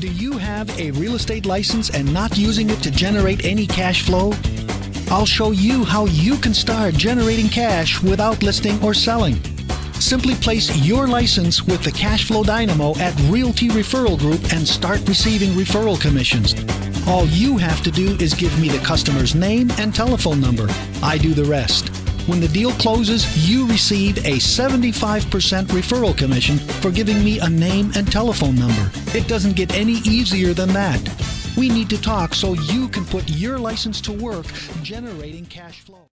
Do you have a real estate license and not using it to generate any cash flow? I'll show you how you can start generating cash without listing or selling. Simply place your license with the Cash Flow Dynamo at Realty Referral Group and start receiving referral commissions. All you have to do is give me the customer's name and telephone number. I do the rest. When the deal closes, you receive a 75% referral commission for giving me a name and telephone number. It doesn't get any easier than that. We need to talk so you can put your license to work generating cash flow.